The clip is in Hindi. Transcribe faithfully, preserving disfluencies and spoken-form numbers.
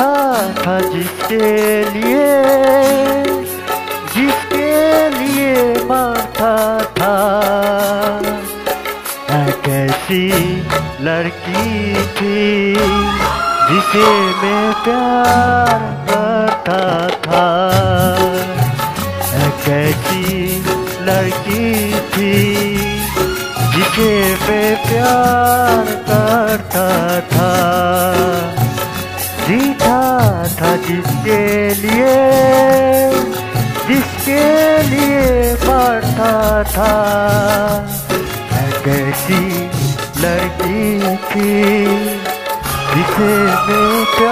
था था जिसके लिए, जिसके लिए माथा था। कैसी लड़की थी जिसे मैं प्यार करता था। कैसी लड़की थी जिसे मैं प्यार करता था। जीता था जिसके लिए, जिसके लिए मरता था। कैसी लड़की थी जिसे मैं